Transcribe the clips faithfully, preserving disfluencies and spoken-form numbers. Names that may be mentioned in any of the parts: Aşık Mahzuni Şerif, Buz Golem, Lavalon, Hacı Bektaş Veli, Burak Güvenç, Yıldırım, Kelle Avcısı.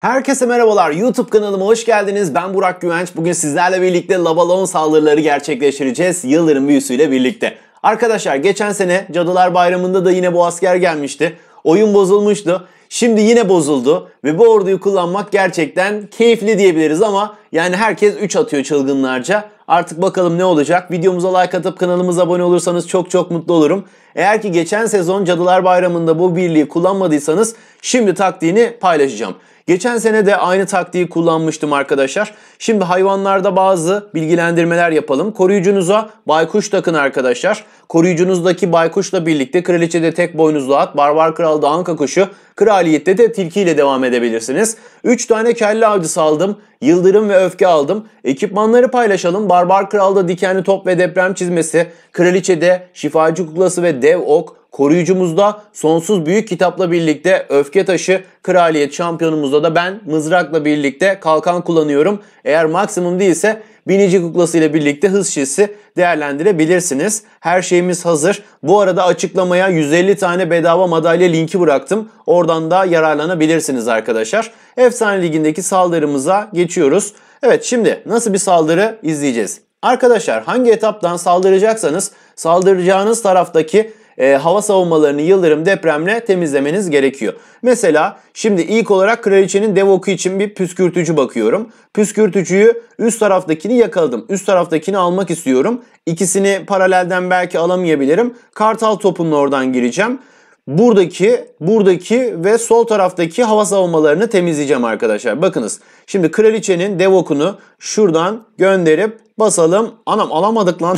Herkese merhabalar, YouTube kanalıma hoş geldiniz. Ben Burak Güvenç. Bugün sizlerle birlikte Lavalon saldırıları gerçekleştireceğiz Yıldırım büyüsüyle birlikte. Arkadaşlar geçen sene Cadılar Bayramı'nda da yine bu asker gelmişti. Oyun bozulmuştu. Şimdi yine bozuldu ve bu orduyu kullanmak gerçekten keyifli diyebiliriz ama yani herkes üç atıyor çılgınlarca. Artık bakalım ne olacak. Videomuza like atıp kanalımıza abone olursanız çok çok mutlu olurum. Eğer ki geçen sezon Cadılar Bayramı'nda bu birliği kullanmadıysanız şimdi taktiğini paylaşacağım. Geçen sene de aynı taktiği kullanmıştım arkadaşlar. Şimdi hayvanlarda bazı bilgilendirmeler yapalım. Koruyucunuza baykuş takın arkadaşlar. Koruyucunuzdaki baykuşla birlikte kraliçede tek boynuzlu at, barbar kralda anka kuşu, kraliyette de tilkiyle devam edebilirsiniz. üç tane kelle avcısı aldım. Yıldırım ve öfke aldım. Ekipmanları paylaşalım. Barbar kralda dikenli top ve deprem çizmesi, kraliçede şifacı kuklası ve dev ok, koruyucumuzda sonsuz büyük kitapla birlikte öfke taşı, kraliyet şampiyonumuzda da ben mızrakla birlikte kalkan kullanıyorum. Eğer maksimum değilse binici kuklası ile birlikte hız şişi değerlendirebilirsiniz. Her şeyimiz hazır. Bu arada açıklamaya yüz elli tane bedava madalya linki bıraktım. Oradan da yararlanabilirsiniz arkadaşlar. Efsane Ligi'ndeki saldırımıza geçiyoruz. Evet, şimdi nasıl bir saldırı izleyeceğiz? Arkadaşlar hangi etaptan saldıracaksanız saldıracağınız taraftaki E, hava savunmalarını yıldırım depremle temizlemeniz gerekiyor. Mesela şimdi ilk olarak kraliçenin dev oku için bir püskürtücü bakıyorum. Püskürtücüyü üst taraftakini yakaladım. Üst taraftakini almak istiyorum. İkisini paralelden belki alamayabilirim. Kartal topunun oradan gireceğim. Buradaki, buradaki ve sol taraftaki hava savunmalarını temizleyeceğim arkadaşlar. Bakınız şimdi kraliçenin dev okunu şuradan gönderip basalım. Anam alamadık lan.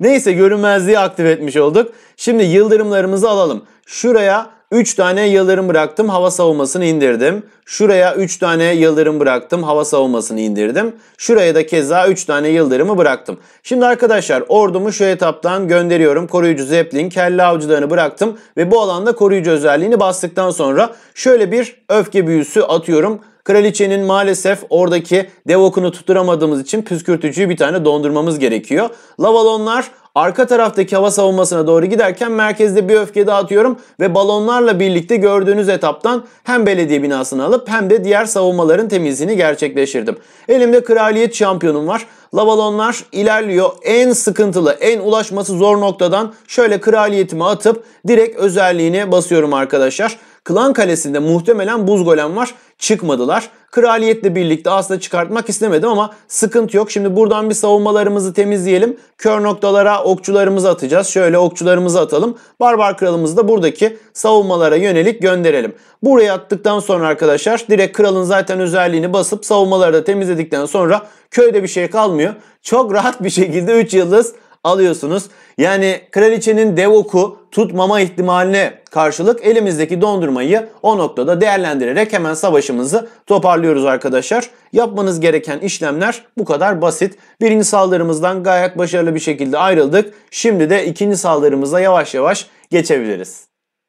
Neyse, görünmezliği aktif etmiş olduk. Şimdi yıldırımlarımızı alalım. Şuraya üç tane yıldırım bıraktım. Hava savunmasını indirdim. Şuraya üç tane yıldırım bıraktım. Hava savunmasını indirdim. Şuraya da keza üç tane yıldırımı bıraktım. Şimdi arkadaşlar ordumu şu etaptan gönderiyorum. Koruyucu zeplin, kelle avcılarını bıraktım. Ve bu alanda koruyucu özelliğini bastıktan sonra şöyle bir öfke büyüsü atıyorum. Kraliçenin maalesef oradaki dev okunu tutturamadığımız için püskürtücüyü bir tane dondurmamız gerekiyor. Lavalonlar arka taraftaki hava savunmasına doğru giderken merkezde bir öfke dağıtıyorum ve balonlarla birlikte gördüğünüz etaptan hem belediye binasını alıp hem de diğer savunmaların temizliğini gerçekleştirdim. Elimde kraliyet şampiyonum var. Lavalonlar ilerliyor. En sıkıntılı, en ulaşması zor noktadan şöyle kraliyetimi atıp direkt özelliğini basıyorum arkadaşlar. Klan kalesinde muhtemelen buz golem var. Çıkmadılar. Kraliyetle birlikte aslında çıkartmak istemedim ama sıkıntı yok. Şimdi buradan bir savunmalarımızı temizleyelim. Kör noktalara okçularımızı atacağız. Şöyle okçularımızı atalım. Barbar kralımızı da buradaki savunmalara yönelik gönderelim. Buraya attıktan sonra arkadaşlar direkt kralın zaten özelliğini basıp savunmaları da temizledikten sonra köyde bir şey kalmıyor. Çok rahat bir şekilde üç yıldız alıyorsunuz. Yani kraliçenin dev oku tutmama ihtimaline karşılık elimizdeki dondurmayı o noktada değerlendirerek hemen savaşımızı toparlıyoruz arkadaşlar. Yapmanız gereken işlemler bu kadar basit. Birinci saldırımızdan gayet başarılı bir şekilde ayrıldık. Şimdi de ikinci saldırımıza yavaş yavaş geçebiliriz.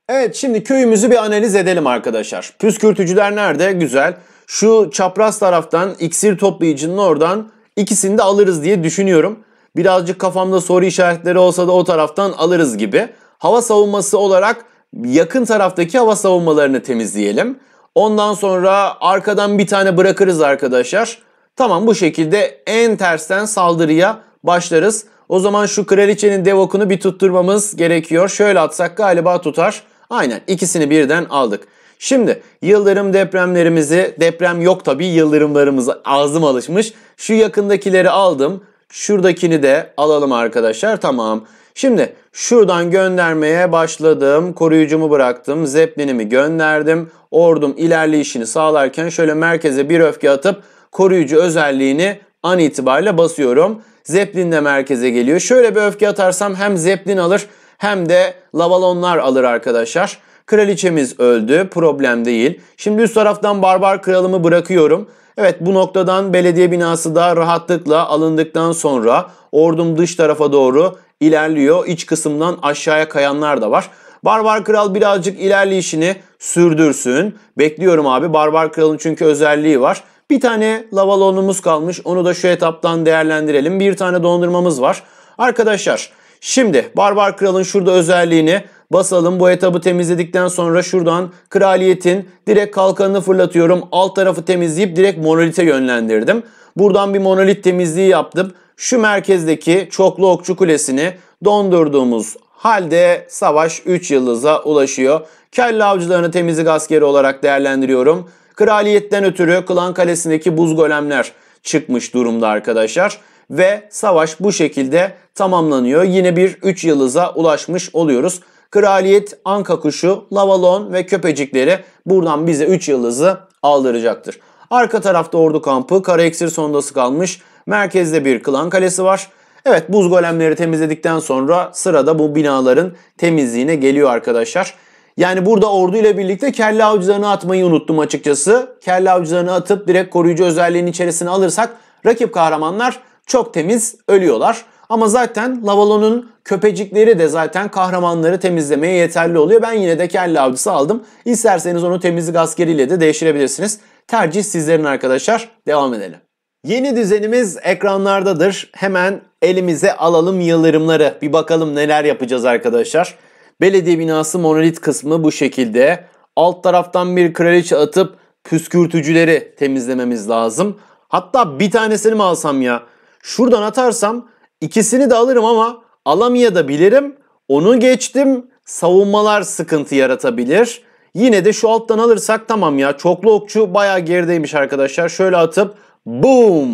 Evet, şimdi köyümüzü bir analiz edelim arkadaşlar. Püskürtücüler nerede? Güzel. Şu çapraz taraftan iksir toplayıcının oradan ikisini de alırız diye düşünüyorum. Birazcık kafamda soru işaretleri olsa da o taraftan alırız gibi. Hava savunması olarak yakın taraftaki hava savunmalarını temizleyelim. Ondan sonra arkadan bir tane bırakırız arkadaşlar. Tamam, bu şekilde en tersten saldırıya başlarız. O zaman şu kraliçenin dev okunu bir tutturmamız gerekiyor. Şöyle atsak galiba tutar. Aynen, ikisini birden aldık. Şimdi yıldırım depremlerimizi, deprem yok tabii, yıldırımlarımız ağzım alışmış. Şu yakındakileri aldım. Şuradakini de alalım arkadaşlar. Tamam. Şimdi şuradan göndermeye başladım. Koruyucumu bıraktım. Zeplinimi gönderdim. Ordum ilerleyişini sağlarken şöyle merkeze bir öfke atıp koruyucu özelliğini an itibariyle basıyorum. Zeplin de merkeze geliyor. Şöyle bir öfke atarsam hem zeplin alır hem de lavalonlar alır arkadaşlar. Kraliçemiz öldü. Problem değil. Şimdi üst taraftan barbar kralımı bırakıyorum. Evet, bu noktadan belediye binası da rahatlıkla alındıktan sonra ordum dış tarafa doğru ilerliyor. İç kısımdan aşağıya kayanlar da var. Barbar Kral birazcık ilerleyişini sürdürsün. Bekliyorum abi. Barbar Kral'ın çünkü özelliği var. Bir tane lavalonumuz kalmış. Onu da şu etaptan değerlendirelim. Bir tane dondurmamız var. Arkadaşlar şimdi Barbar Kral'ın şurada özelliğini basalım. Bu etabı temizledikten sonra şuradan kraliyetin direkt kalkanını fırlatıyorum. Alt tarafı temizleyip direkt monolite yönlendirdim. Buradan bir monolit temizliği yaptım. Şu merkezdeki çoklu okçu kulesini dondurduğumuz halde savaş üç yıldıza ulaşıyor. Kelle avcılarını temizlik askeri olarak değerlendiriyorum. Kraliyetten ötürü klan kalesindeki buz golemler çıkmış durumda arkadaşlar. Ve savaş bu şekilde tamamlanıyor. Yine bir üç yıldıza ulaşmış oluyoruz. Kraliyet, Anka kuşu, Lavalon ve köpecikleri buradan bize üç yıldızı aldıracaktır. Arka tarafta ordu kampı, kara eksir sondası kalmış. Merkezde bir klan kalesi var. Evet, buz golemleri temizledikten sonra sırada bu binaların temizliğine geliyor arkadaşlar. Yani burada ordu ile birlikte kelle avcılarını atmayı unuttum açıkçası. Kelle avcılarını atıp direkt koruyucu özelliğinin içerisine alırsak rakip kahramanlar çok temiz ölüyorlar. Ama zaten Lavalon'un köpecikleri de zaten kahramanları temizlemeye yeterli oluyor. Ben yine de kelle avcısı aldım. İsterseniz onu temizlik askeriyle de değiştirebilirsiniz. Tercih sizlerin arkadaşlar. Devam edelim. Yeni düzenimiz ekranlardadır. Hemen elimize alalım yıldırımları. Bir bakalım neler yapacağız arkadaşlar. Belediye binası monolit kısmı bu şekilde. Alt taraftan bir kraliçe atıp püskürtücüleri temizlememiz lazım. Hatta bir tanesini mi alsam ya? Şuradan atarsam ikisini de alırım ama alamayabilirim. Onu geçtim. Savunmalar sıkıntı yaratabilir. Yine de şu alttan alırsak tamam ya. Çoklu okçu bayağı gerideymiş arkadaşlar. Şöyle atıp boom.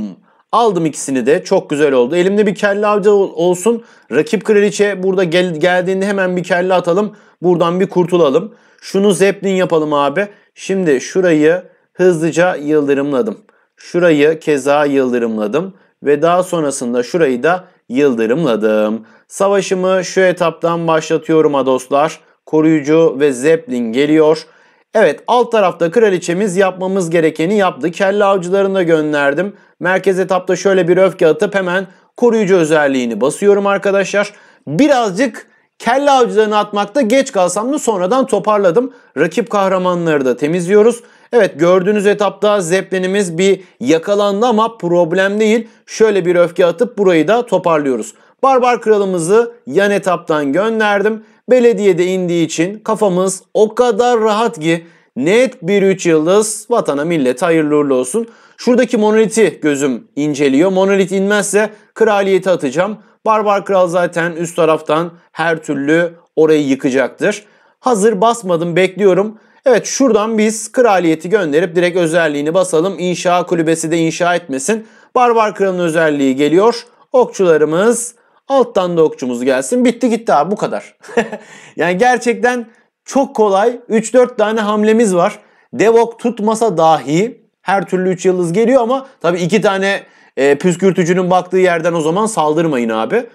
Aldım ikisini de. Çok güzel oldu. Elimde bir kelle avcı olsun. Rakip kraliçe burada gel geldiğinde hemen bir kelle atalım. Buradan bir kurtulalım. Şunu zeplin yapalım abi. Şimdi şurayı hızlıca yıldırımladım. Şurayı keza yıldırımladım. Ve daha sonrasında şurayı da yıldırımladım. Savaşımı şu etaptan başlatıyorum dostlar. Koruyucu ve zeplin geliyor. Evet, alt tarafta kraliçemiz yapmamız gerekeni yaptı. Kelle avcılarını da gönderdim. Merkez etapta şöyle bir öfke atıp hemen koruyucu özelliğini basıyorum arkadaşlar. Birazcık kelle avcılarını atmakta geç kalsam da sonradan toparladım. Rakip kahramanları da temizliyoruz. Evet, gördüğünüz etapta zeplinimiz bir yakalandı ama problem değil. Şöyle bir öfke atıp burayı da toparlıyoruz. Barbar kralımızı yan etaptan gönderdim. Belediyede indiği için kafamız o kadar rahat ki net bir üç yıldız, vatana millete hayırlı uğurlu olsun. Şuradaki monoliti gözüm inceliyor. Monolit inmezse kraliyeti atacağım. Barbar kral zaten üst taraftan her türlü orayı yıkacaktır. Hazır basmadım, bekliyorum. Evet, şuradan biz kraliyeti gönderip direkt özelliğini basalım. İnşa kulübesi de inşa etmesin. Barbar kralın özelliği geliyor. Okçularımız, alttan da okçumuz gelsin. Bitti gitti abi, bu kadar. Yani gerçekten çok kolay. üç dört tane hamlemiz var. Dev ok tutmasa dahi her türlü üç yıldız geliyor ama tabii iki tane e, püskürtücünün baktığı yerden o zaman saldırmayın abi.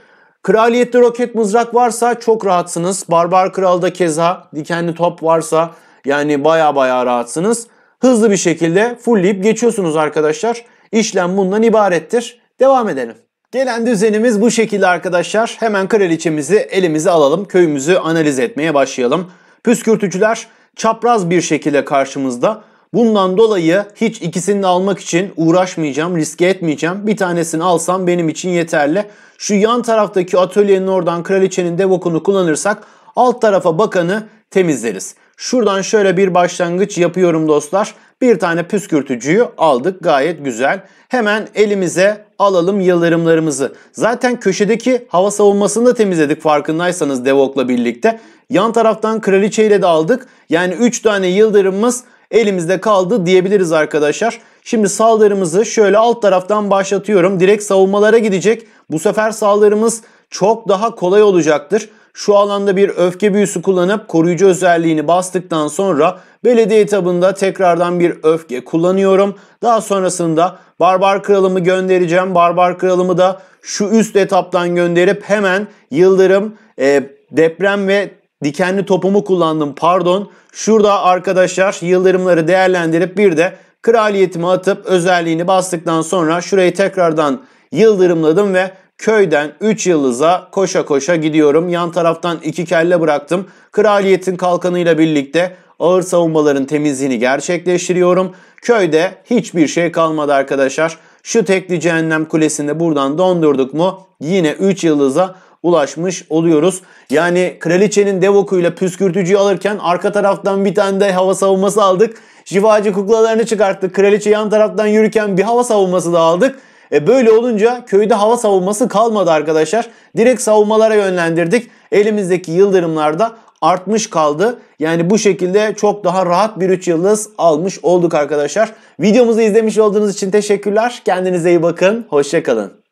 Kraliyette roket mızrak varsa çok rahatsınız. Barbar kralda keza dikenli top varsa yani baya baya rahatsınız. Hızlı bir şekilde fullleyip geçiyorsunuz arkadaşlar. İşlem bundan ibarettir. Devam edelim. Gelen düzenimiz bu şekilde arkadaşlar. Hemen kraliçemizi elimize alalım. Köyümüzü analiz etmeye başlayalım. Püskürtücüler çapraz bir şekilde karşımızda. Bundan dolayı hiç ikisini de almak için uğraşmayacağım, riske etmeyeceğim. Bir tanesini alsam benim için yeterli. Şu yan taraftaki atölyenin oradan kraliçenin dev okunu kullanırsak alt tarafa bakanı temizleriz. Şuradan şöyle bir başlangıç yapıyorum dostlar. Bir tane püskürtücüyü aldık. Gayet güzel. Hemen elimize alalım yıldırımlarımızı. Zaten köşedeki hava savunmasını da temizledik farkındaysanız Devok'la birlikte. Yan taraftan kraliçeyle de aldık. Yani üç tane yıldırımımız elimizde kaldı diyebiliriz arkadaşlar. Şimdi saldırımızı şöyle alt taraftan başlatıyorum. Direkt savunmalara gidecek. Bu sefer saldırımız çok daha kolay olacaktır. Şu alanda bir öfke büyüsü kullanıp koruyucu özelliğini bastıktan sonra belediye etabında tekrardan bir öfke kullanıyorum. Daha sonrasında barbar kralımı göndereceğim. Barbar kralımı da şu üst etaptan gönderip hemen yıldırım, e, deprem ve dikenli topumu kullandım pardon. Şurada arkadaşlar yıldırımları değerlendirip bir de kraliyetimi atıp özelliğini bastıktan sonra şurayı tekrardan yıldırımladım ve köyden üç yıldıza koşa koşa gidiyorum. Yan taraftan iki kelle bıraktım. Kraliyetin kalkanıyla birlikte ağır savunmaların temizliğini gerçekleştiriyorum. Köyde hiçbir şey kalmadı arkadaşlar. Şu tekli cehennem kulesini buradan dondurduk mu yine üç yıldıza ulaşmış oluyoruz. Yani kraliçenin dev okuyla püskürtücüyü alırken arka taraftan bir tane de hava savunması aldık. Şifacı kuklalarını çıkarttık. Kraliçe yan taraftan yürürken bir hava savunması da aldık. E böyle olunca köyde hava savunması kalmadı arkadaşlar. Direkt savunmalara yönlendirdik. Elimizdeki yıldırımlar da artmış kaldı. Yani bu şekilde çok daha rahat bir üç yıldız almış olduk arkadaşlar. Videomuzu izlemiş olduğunuz için teşekkürler. Kendinize iyi bakın. Hoşça kalın.